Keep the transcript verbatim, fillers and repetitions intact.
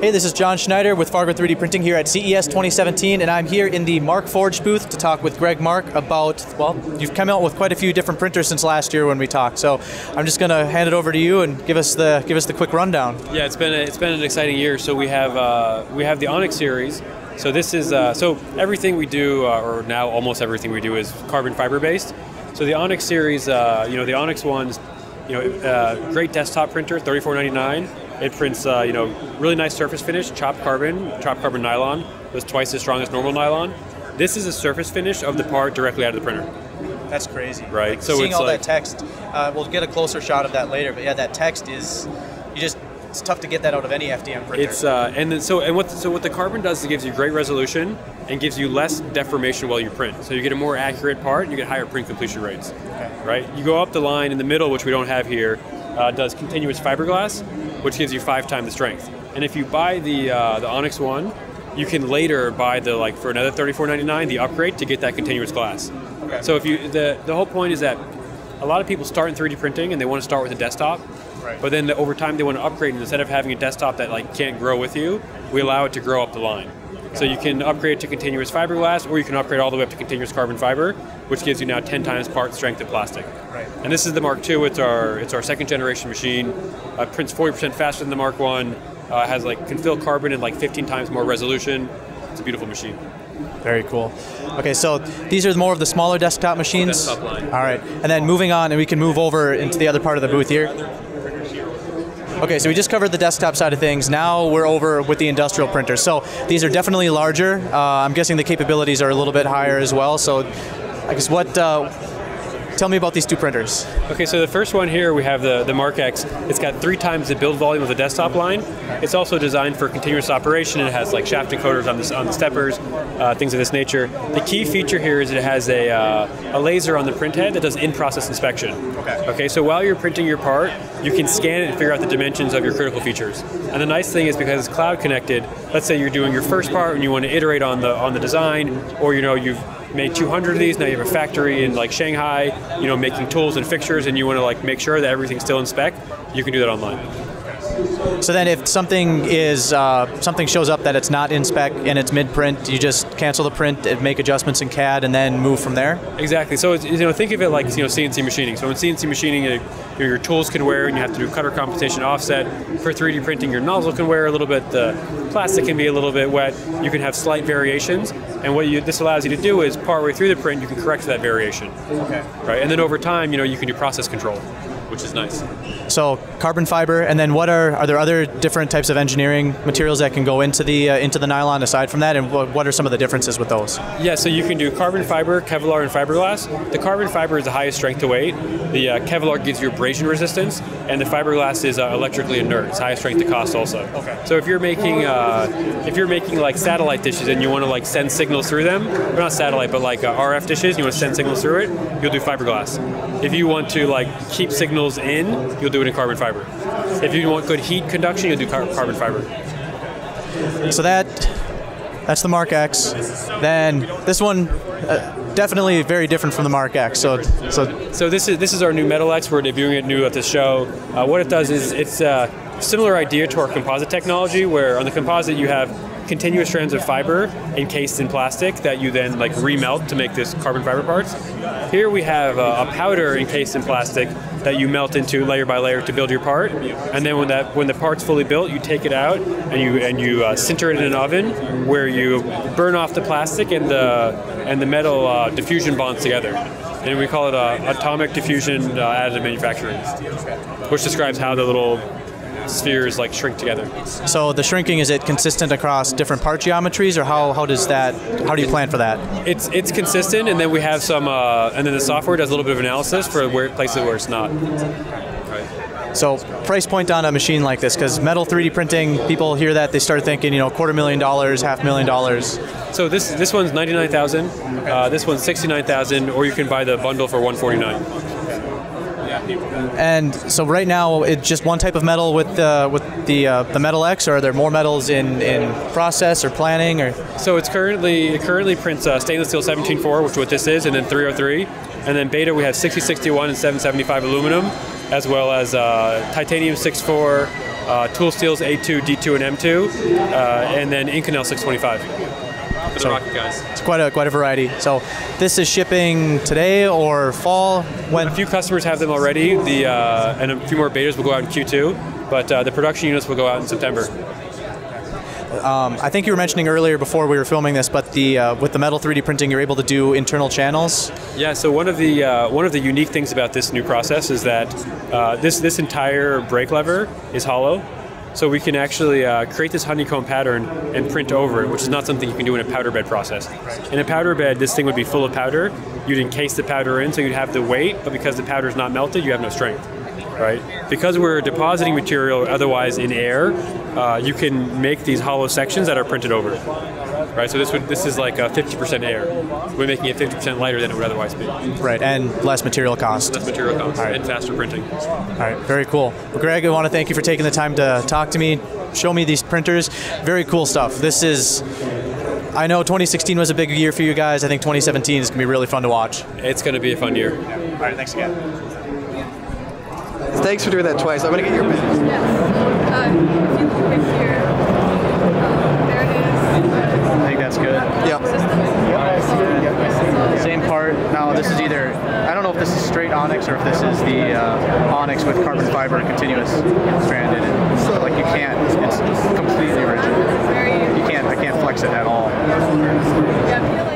Hey, this is John Schneider with Fargo three D Printing here at C E S twenty seventeen, and I'm here in the Markforged booth to talk with Greg Mark about, well, you've come out with quite a few different printers since last year when we talked, so I'm just going to hand it over to you and give us the give us the quick rundown. Yeah, it's been a, it's been an exciting year. So we have uh, we have the Onyx series. So this is uh, so everything we do, uh, or now almost everything we do, is carbon fiber based. So the Onyx series, uh, you know, the Onyx ones, you know, uh, great desktop printer, thirty-four ninety-nine. It prints, uh, you know, really nice surface finish, chopped carbon, chopped carbon nylon. It was twice as strong as normal nylon. This is a surface finish of the part directly out of the printer. That's crazy. Right. Like, so seeing it's all like, that text, uh, we'll get a closer shot of that later. But yeah, that text is, you just, it's tough to get that out of any F D M printer. It's uh, and then so and what so what the carbon does is it gives you great resolution and gives you less deformation while you print. So you get a more accurate part and you get higher print completion rates. Okay. Right. You go up the line in the middle, which we don't have here. Uh, does continuous fiberglass, which gives you five times the strength. And if you buy the uh, the Onyx one, you can later buy the like for another thirty-four ninety-nine the upgrade to get that continuous glass. Okay. So if you the the whole point is that a lot of people start in three D printing and they want to start with a desktop, right. But then the, over time they want to upgrade. And instead of having a desktop that like can't grow with you, we allow it to grow up the line. Okay. So you can upgrade to continuous fiberglass, or you can upgrade all the way up to continuous carbon fiber, which gives you now ten times part strength of plastic. Right. And this is the Mark two. It's our it's our second generation machine. Uh, prints forty percent faster than the Mark one. Uh, has like can fill carbon in like fifteen times more resolution. It's a beautiful machine. Very cool. Okay, so these are more of the smaller desktop machines. Desktop line. All right, and then moving on, and we can move over into the other part of the booth here. Okay, so we just covered the desktop side of things. Now we're over with the industrial printers. So these are definitely larger. Uh, I'm guessing the capabilities are a little bit higher as well. So I guess what, uh, tell me about these two printers. Okay, so the first one here, we have the, the Mark X. It's got three times the build volume of the desktop line. It's also designed for continuous operation. It has like shaft encoders on the, on the steppers, uh, things of this nature. The key feature here is it has a, uh, a laser on the print head that does in-process inspection. Okay. Okay, so while you're printing your part, you can scan it and figure out the dimensions of your critical features. And the nice thing is because it's cloud connected, let's say you're doing your first part and you want to iterate on the on the design, or you know you've made two hundred of these, now you have a factory in like Shanghai, you know, making tools and fixtures, and you want to like make sure that everything's still in spec, you can do that online. So then if something is uh, something shows up that it's not in spec and it's mid-print, you just cancel the print and make adjustments in C A D and then move from there? Exactly. So it's, you know, think of it like you know C N C machining. So in C N C machining, you know, your tools can wear and you have to do cutter compensation offset. For three D printing, your nozzle can wear a little bit, the plastic can be a little bit wet. You can have slight variations. And what you, this allows you to do is partway through the print, you can correct that variation. Okay. Right. And then over time, you know, you can do process control, which is nice. So carbon fiber, and then what are are there other different types of engineering materials that can go into the uh, into the nylon aside from that, and what, what are some of the differences with those? Yeah, so you can do carbon fiber, Kevlar, and fiberglass. The carbon fiber is the highest strength to weight. The uh, Kevlar gives you abrasion resistance, and the fiberglass is uh, electrically inert. It's highest strength to cost also. Okay. So if you're making uh, if you're making like satellite dishes and you want to like send signals through them, or not satellite, but like uh, R F dishes, and you want to send signals through it, you'll do fiberglass. If you want to like keep signals in, you'll do it in carbon fiber. If you want good heat conduction, you'll do car carbon fiber. So that that's the Mark X. Then this one uh, definitely very different from the Mark X. So so so this is this is our new Metal X. We're debuting it new at the show. Uh, what it does is it's a similar idea to our composite technology, where on the composite you have continuous strands of fiber encased in plastic that you then like remelt to make this carbon fiber parts. Here we have uh, a powder encased in plastic that you melt into layer by layer to build your part, and then when that when the part's fully built, you take it out and you and you uh, sinter it in an oven where you burn off the plastic and the and the metal uh, diffusion bonds together, and we call it uh, atomic diffusion uh, additive manufacturing, which describes how the little spheres like shrink together. So the shrinking, is it consistent across different part geometries, or how how does that how do you plan for that? It's it's consistent, and then we have some uh, and then the software does a little bit of analysis for where places where it's not. Right. So price point on a machine like this, because metal three D printing, people hear that they start thinking you know quarter million dollars, half million dollars. So this this one's ninety nine thousand, uh, this one's sixty nine thousand, or you can buy the bundle for one forty nine. And so right now, it's just one type of metal with the with the uh, the Metal X, or are there more metals in in process or planning? Or so it's currently it currently prints uh, stainless steel seventeen four, which is what this is, and then three oh three, and then beta we have sixty sixty-one and seven seventy-five aluminum, as well as uh, titanium six four, uh, tool steels A two, D two, and M two, uh, and then Inconel six twenty-five. For so, the rocket guys. It's quite a quite a variety. So this is shipping today or fall? When a few customers have them already, the uh, and a few more betas will go out in Q two, but uh, the production units will go out in September. Um, I think you were mentioning earlier before we were filming this, but the uh, with the metal three D printing, you're able to do internal channels. Yeah. So one of the uh, one of the unique things about this new process is that uh, this this entire brake lever is hollow. So we can actually uh, create this honeycomb pattern and print over it, which is not something you can do in a powder bed process. In a powder bed, this thing would be full of powder. You'd encase the powder in, so you'd have the weight, but because the powder is not melted, you have no strength, right? Because we're depositing material otherwise in air, uh, you can make these hollow sections that are printed over, right? So this would this is like fifty percent air. We're making it fifty percent lighter than it would otherwise be. Right, and less material cost. Less material cost, right. And faster printing. All right, very cool. Well, Greg, I want to thank you for taking the time to talk to me, show me these printers. Very cool stuff. This is, I know twenty sixteen was a big year for you guys. I think twenty seventeen is going to be really fun to watch. It's going to be a fun year. Yeah. All right, thanks again. Thanks for doing that twice. I'm going to get your pen. Yes. Um, This is either, I don't know if this is straight Onyx or if this is the uh, Onyx with carbon fiber continuous strand in it. So like you can't, it's completely rigid. You can't, I can't flex it at all.